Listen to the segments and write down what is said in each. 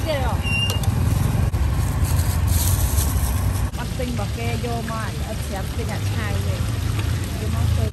기다려요. 빡땡 밖에 요만 어찌야 그냥 차이에 요만큼.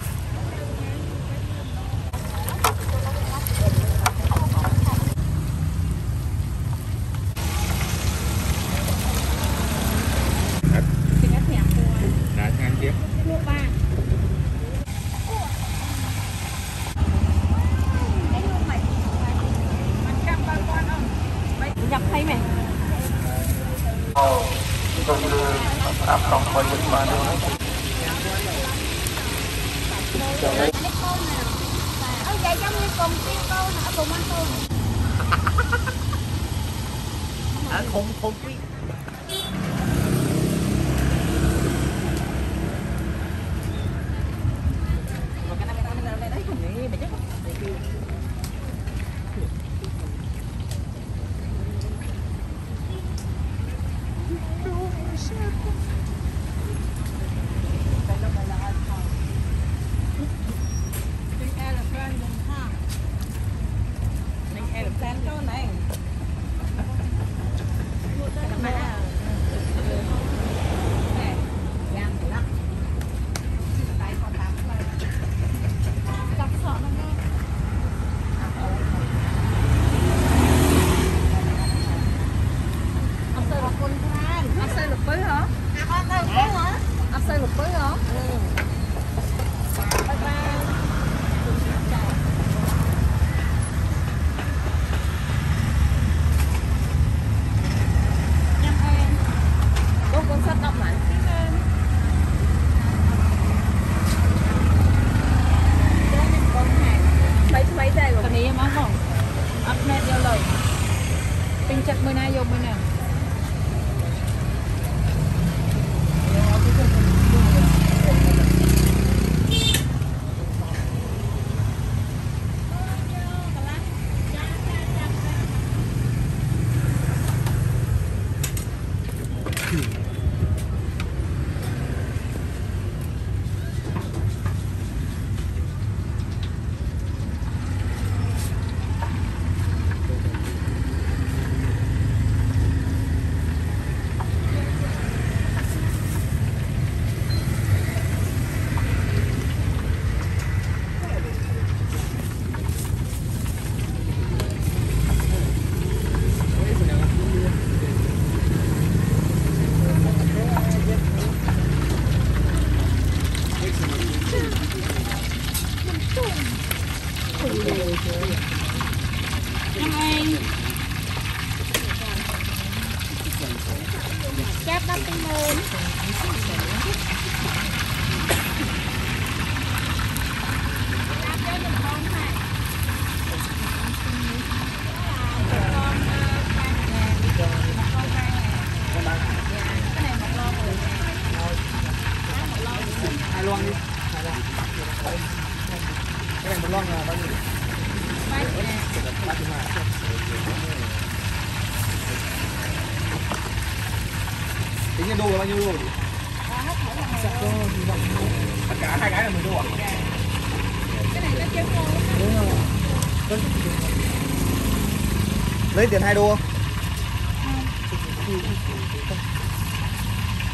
Lấy tiền 2 đô không?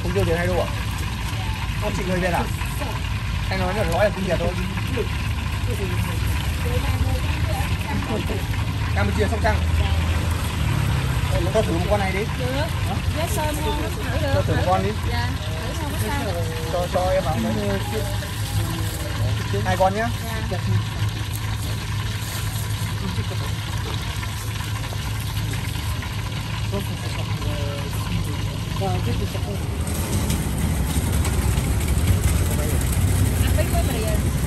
Không tiêu tiền 2 đô à? Con chị người Việt à? Anh nói là nói là tiếng Việt thôi. Campuchia Sóc Trăng. Tao thử một con này đi. Tao thử một con đi. Cho em vào. 2 con nhá. Hãy subscribe cho kênh Ghiền Mì Gõ để không bỏ lỡ những video hấp dẫn. Hãy subscribe cho kênh Ghiền Mì Gõ để không bỏ lỡ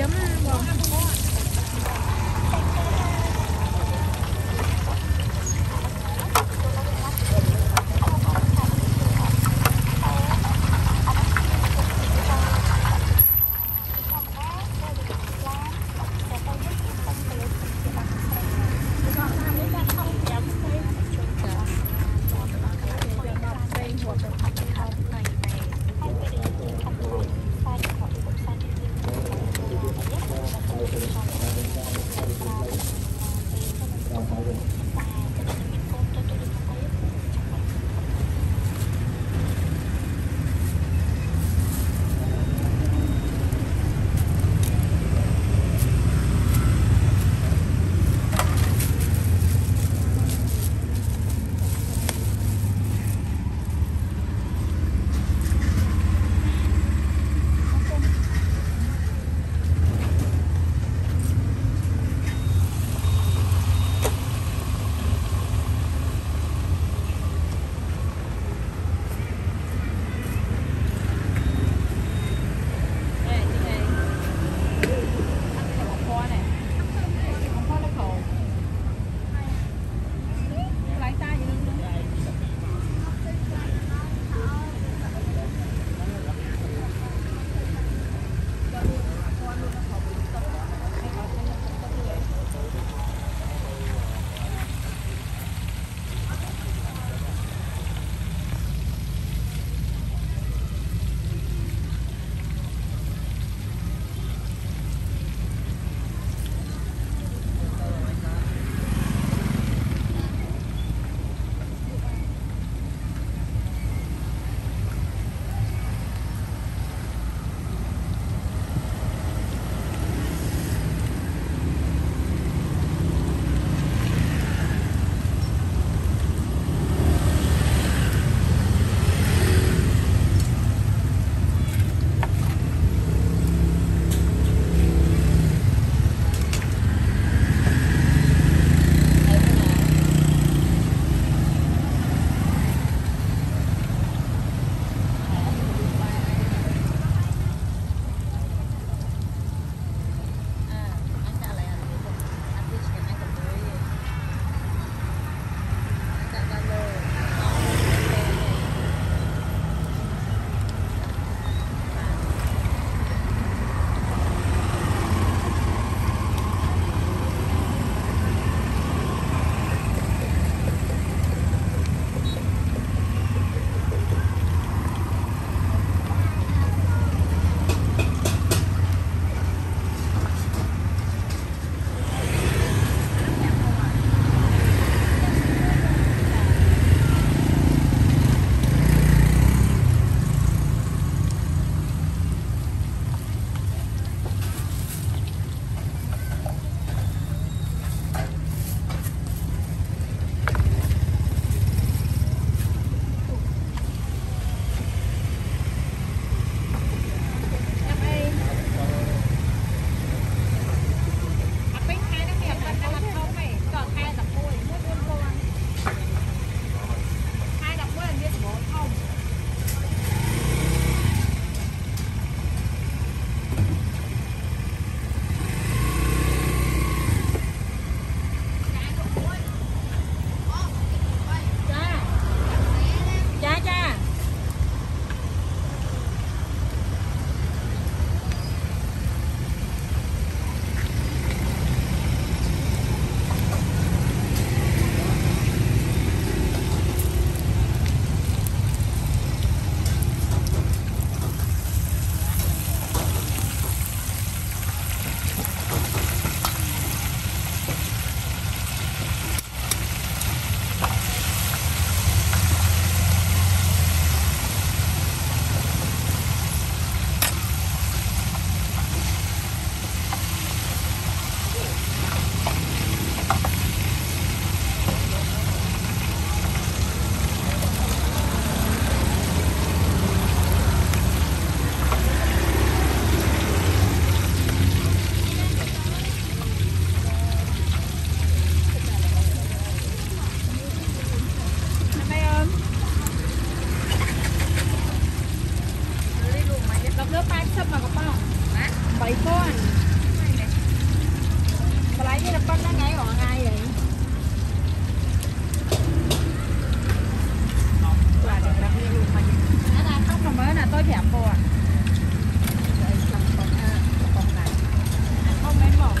kiếm bóng. Lớp 2 sắp mà có bao 7 con. con nó ngay họ ngay vậy. Nó khóc rồi mới là tôi thèm cô à. Không đến một.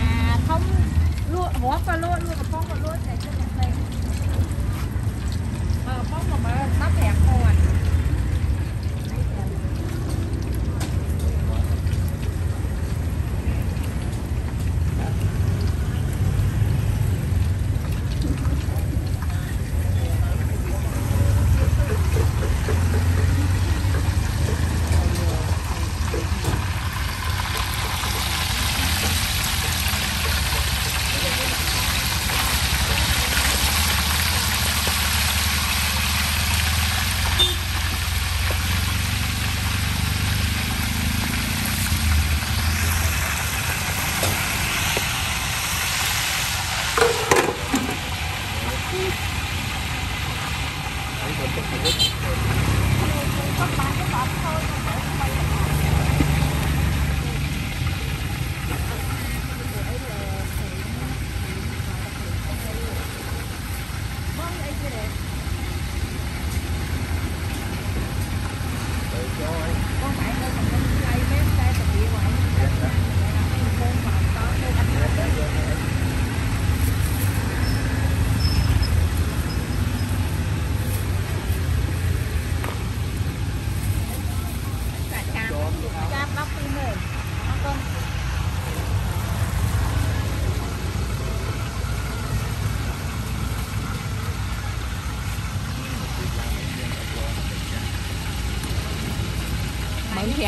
À không luôn hóa qua luôn luôn con vào luôn để cho đẹp lên. Ờ con mà mới tóc thèm cô à.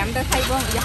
Em đã thấy bông giặc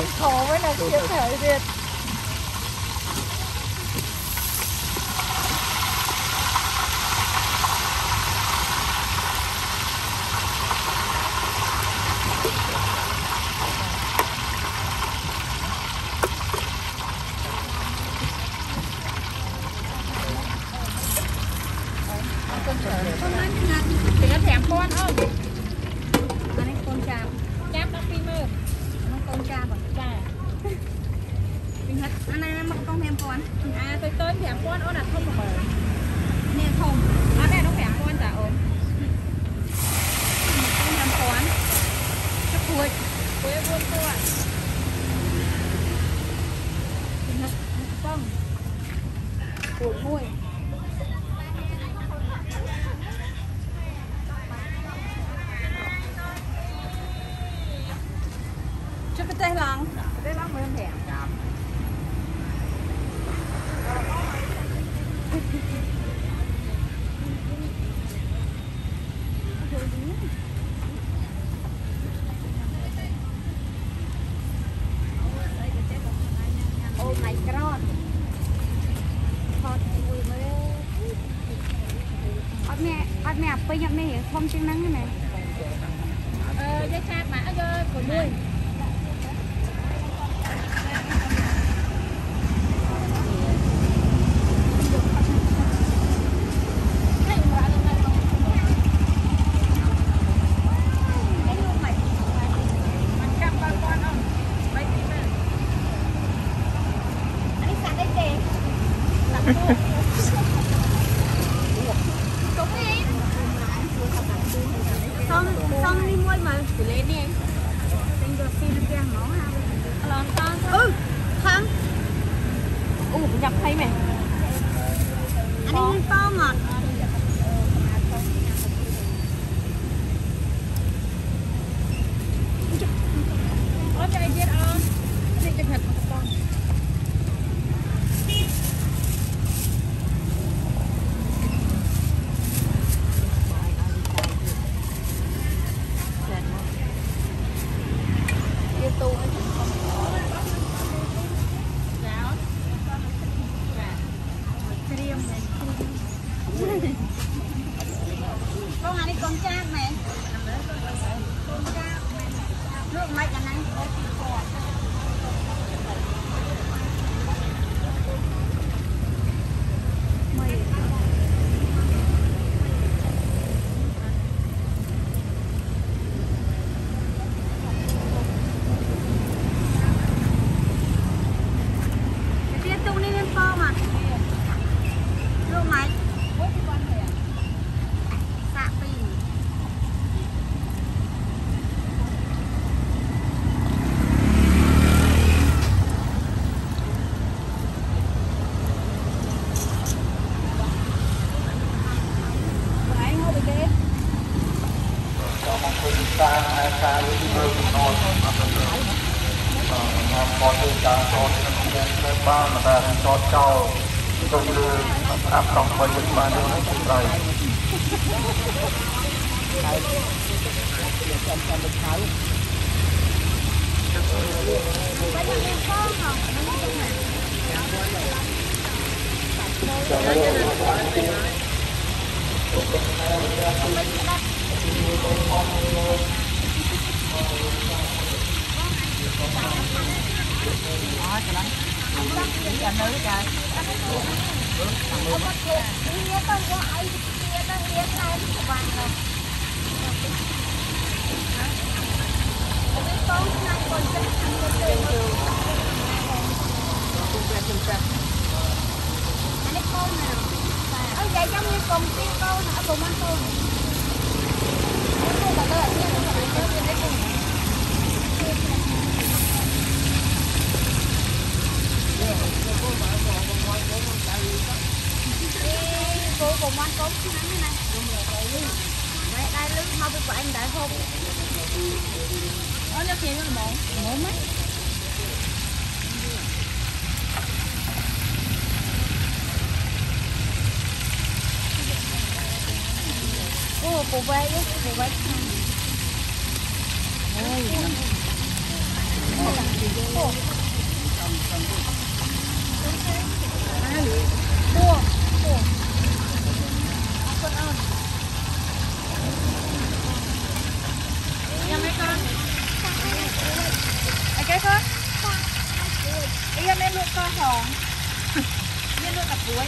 Ảo khó với là chia sẻ Việt. Con nói là thì nó thèm con không? Con ấy con chào. Cháp nó phim ơi. Nó con chào bằng chà. Mình hạt ăn ai mà con thèm con. À tôi tới thèm con ôn là không mà bởi. Nè không. Nó này nó thèm con chả ổn. Mình không thèm con. Chắc cuối. Cuối buôn cô ạ. Mình hạt nó không. Cuối mùi. Tây lăng, tây lăng mới thèm. Oh my god, hot vui mới. Ăn mẹ, bây giờ mẹ hiểu không tiếng nắng cái này. Giá cha mà ăn rồi của nuôi. Xong đi mua mà cứ lên đi em. Anh cho xin được cái món nào. Lon con. Ừ. Không. Ủa nhập thấy mày. Anh đi to ngọt. Ủa chạy biết không? Đi chụp hình của con. Con ăn đi con chát mẹ. Con chát mẹ. Nước mạch ăn ăn. Hãy subscribe cho kênh Ghiền Mì Gõ để không bỏ lỡ những video hấp dẫn. ก็หอมเนี่ยด้วยกับบ๊วย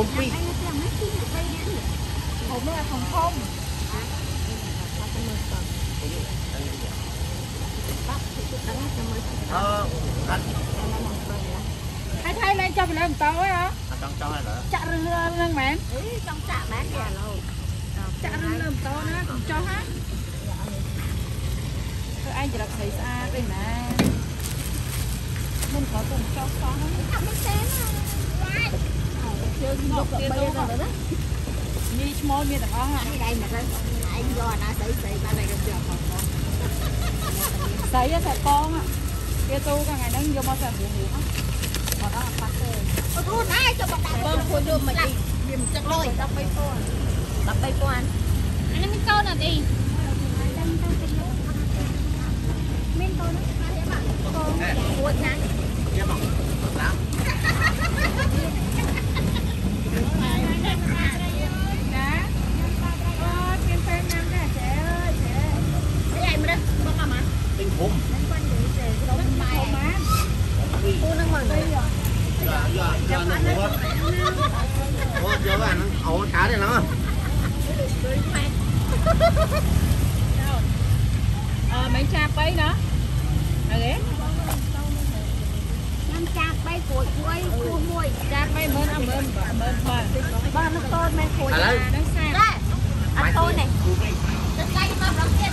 ผมปีกผมอะไรของพ่อมthay lên cho mình làm tàu ấy hả? Chạ rừng lên mẹn. Trong chạ mẹn kìa lâu. Chạ rừng lên tàu nó cũng cho hết. Thôi anh chỉ là thấy xa đây mà. Mình có cùng cho con không? Mình xem à. Chưa ngọc kia đâu rồi đó. Như môi như là con hả? Đây mà đây. Anh do nó sấy ba này được chưa? Sấy á sấy con ạ. Kia tu cả ngày nó vô bao giờ ngủ hết.Hãy subscribe cho kênh Ghiền Mì Gõ Để không bỏ lỡ những video hấp dẫn Cô nâng mần đấy Dạ nâng mùa Cô chưa bà nó ổ cá này nó Mấy cha bay đó Năm cha bay của cô mùi Cha bay mơn à mơn Bà nó tôn mẹ khối nhà nó xa Đó Ăn tôn này Đừng gây mà đóng tiền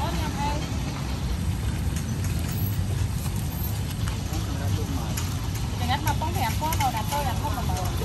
Ôm nhầm em Đừng ách mà bóng thẻ có đâu đặt tôi đặt không mà mở